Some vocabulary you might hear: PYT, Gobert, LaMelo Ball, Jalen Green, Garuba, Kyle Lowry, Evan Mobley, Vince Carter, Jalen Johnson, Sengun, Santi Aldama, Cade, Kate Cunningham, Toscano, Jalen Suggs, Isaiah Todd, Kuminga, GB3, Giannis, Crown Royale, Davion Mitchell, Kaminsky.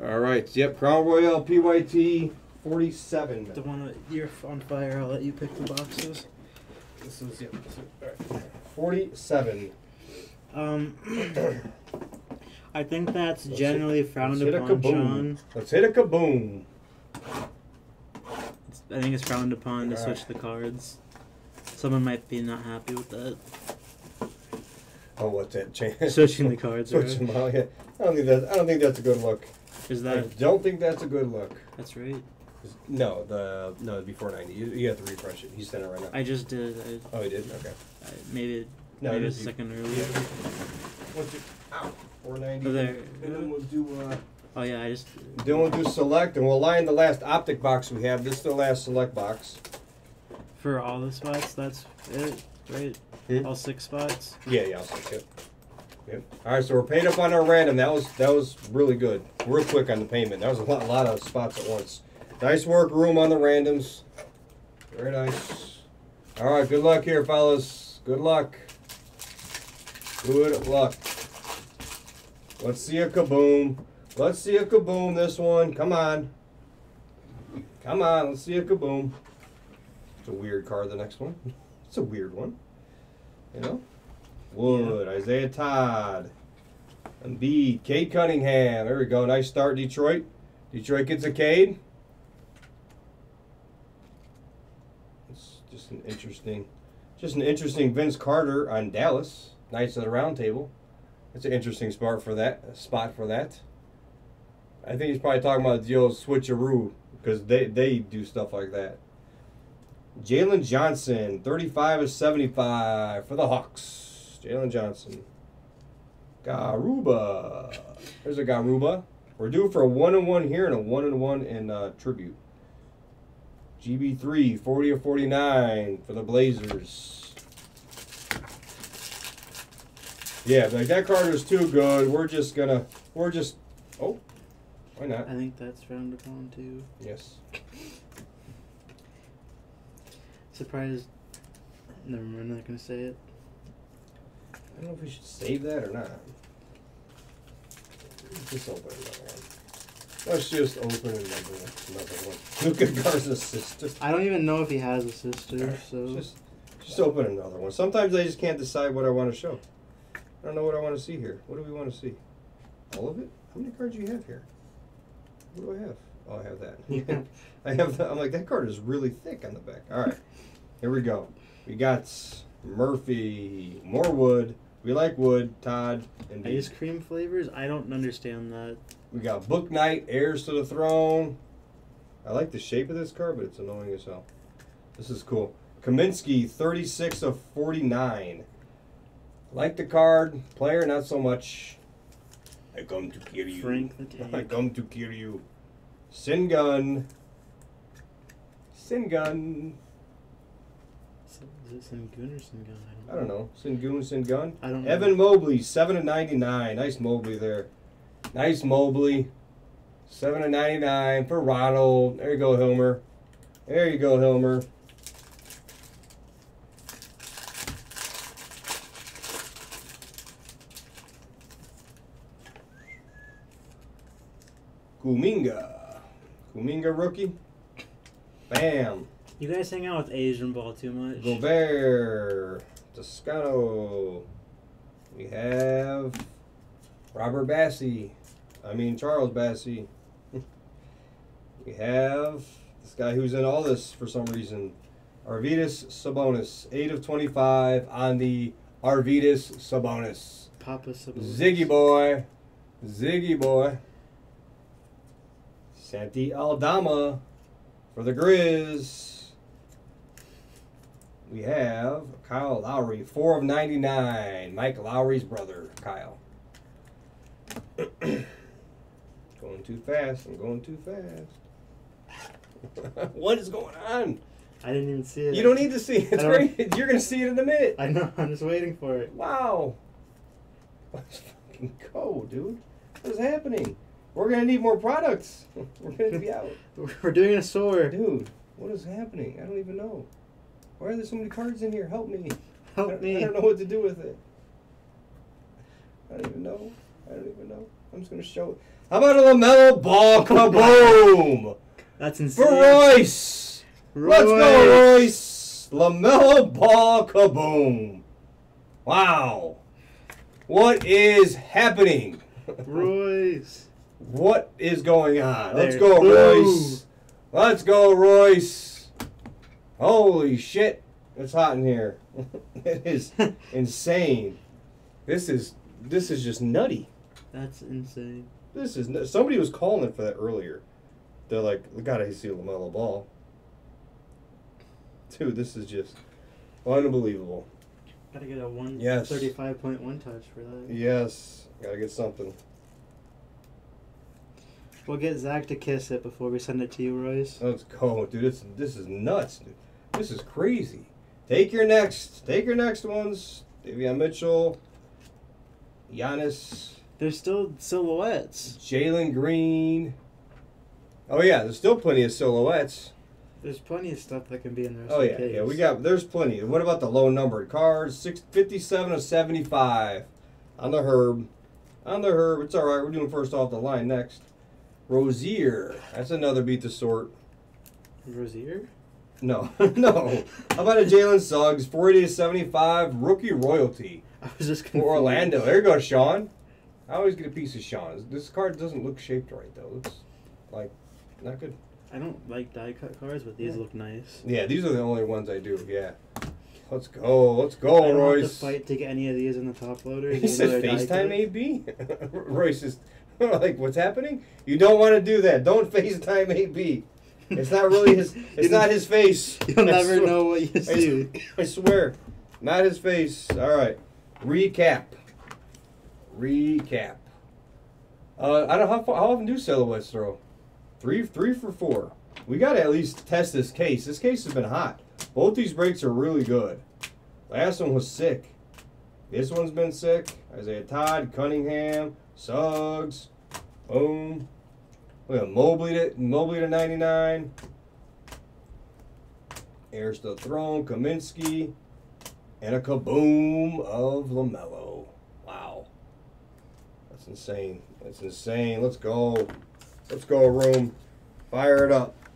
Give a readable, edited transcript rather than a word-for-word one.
All right. Yep. Crown Royale PYT 47. The one you're on fire. I'll let you pick the boxes. This is yep. All right. 47. I think that's generally frowned upon, Sean. Let's hit a kaboom. I think it's frowned upon to switch the cards. Someone might be not happy with that. Oh, what's that chance? Switching the cards. Switching them all, yeah. I don't think that's a good look. Is that? I don't think that's a good look. That's right. No, the before 90. You have to refresh it. He sent it right now. I just did. Oh, he did. Okay. Maybe. No, maybe a second earlier. Yeah. What's your? Ow. 490. There, and then we'll do. Oh yeah, I just. Then we'll do select, and we'll line the last optic box we have. This is the last select box. For all the spots, that's it, right? Hmm? All 6 spots. Yeah, yeah, all 6. Yep. Yep. All right, so we're paid up on our random. That was really good. Real quick on the payment. That was a lot of spots at once. Nice work, room on the randoms. Very nice. All right, good luck here, fellas. Good luck. Good luck. Let's see a kaboom. Let's see a kaboom, this one. Come on. Come on, let's see a kaboom. It's a weird card, the next one. It's a weird one. You know? Wood, yeah. Isaiah Todd. Embiid, Kate Cunningham. There we go. Nice start, Detroit. Detroit gets a Cade. It's just an interesting Vince Carter on Dallas. Knights of the Round Table. It's an interesting spot for that. I think he's probably talking about the old switcheroo because they do stuff like that. Jalen Johnson, 35 of 75 for the Hawks. Jalen Johnson. Garuba. There's a Garuba. We're due for a 1-and-1 here and a 1-and-1 in tribute. GB3, 40 of 49 for the Blazers. Yeah, like that card is too good. We're just oh, why not? I think that's frowned upon too. Yes. Surprised. Never mind, I'm not gonna say it. I don't know if we should save that or not. Just open another one. Let's just open another one. Look at Garza's sister. I don't even know if he has a sister, so just open another one. Sometimes I just can't decide what I want to show. I don't know what I want to see here. What do we want to see? All of it? How many cards do you have here? What do I have? Oh, I have that. Yeah. I have that. I'm like, that card is really thick on the back. All right. Here we go. We got Murphy. More wood. We like wood. Todd. And ice cream flavors? I don't understand that. We got Book Knight. Heirs to the Throne. I like the shape of this card, but it's annoying as hell. This is cool. Kaminsky, 36 of 49. Like the card, player not so much. I come to kill you. Frank the Tank. I come to kill you. Sengun. Sengun. Is it Sengun or Sengun? I don't know. Sengun, Sengun. I don't know. Evan Mobley, 7 of 99. Nice Mobley there. Nice Mobley. 7 of 99 for Ronald. There you go, Hilmer. There you go, Hilmer. Kuminga. Kuminga rookie. Bam. You guys hang out with Asian ball too much. Gobert. Toscano. We have Charles Bassey. We have this guy who's in all this for some reason. Arvydas Sabonis. 8 of 25 on the Arvydas Sabonis. Papa Sabonis. Ziggy boy. Ziggy boy. Santi Aldama for the Grizz. We have Kyle Lowry, 4 of 99. Mike Lowry's brother, Kyle. Going too fast. I'm going too fast. What is going on? I didn't even see it. You don't need to see it. It's great. You're going to see it in a minute. I know. I'm just waiting for it. Wow. Let's fucking go, dude. What is happening? We're going to need more products. We're going to be out. We're doing a store. Dude, what is happening? I don't even know. Why are there so many cards in here? Help me. I don't know what to do with it. I don't even know. I'm just going to show it. How about a LaMelo Ball? Kaboom! That's insane. For Royce. Let's go, Royce. LaMelo Ball. Kaboom. Wow. What is happening? Royce. What is going on? Let's go, Royce. Let's go, Royce. Holy shit. It's hot in here. It is insane. This is just nutty. That's insane. This is somebody was calling it for that earlier. They're like, we gotta see LaMelo Ball. Dude, this is just unbelievable. Gotta get a 135.1 touch for that. Yes, gotta get something. We'll get Zach to kiss it before we send it to you, Royce. Let's go, dude. This is nuts, dude. This is crazy. Take your next. Take your next ones. Davion Mitchell, Giannis. There's still silhouettes. Jalen Green. Oh yeah, there's still plenty of silhouettes. There's plenty of stuff that can be in there. Oh yeah, case. Yeah, we got. There's plenty. What about the low numbered cards? 657 of 75 on the Herb. On the Herb, it's all right. We're doing first off the line next. Rosier. That's another beat the sort. Rosier? No, no. How about a Jalen Suggs 40 of 75 rookie royalty? I was just confused. For Orlando. There you go, Sean. I always get a piece of Sean's. This card doesn't look shaped right though. It's like not good. I don't like die cut cards, but these look nice. Yeah, these are the only ones I do. Yeah. Let's go, I don't Royce. Have to fight to get any of these in the top loader. He says FaceTime AB. Royce is like, what's happening? You don't want to do that. Don't FaceTime AB. It's not really his. It's not his face. You'll never know what you see. I swear, not his face. All right, recap. Recap. I don't know how often do silhouettes throw. Three for four. We gotta at least test this case. This case has been hot. Both these breaks are really good. Last one was sick. This one's been sick. Isaiah Todd, Cunningham, Suggs, boom. Look at Mobley to 99. Here's the throne, Kaminsky, and a kaboom of LaMelo. Wow. That's insane. That's insane. Let's go. Let's go, room. Fire it up.